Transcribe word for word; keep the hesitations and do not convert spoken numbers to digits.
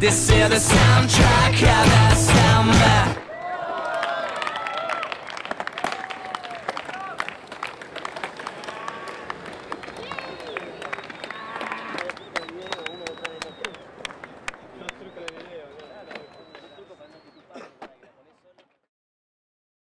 They say the soundtrack had us.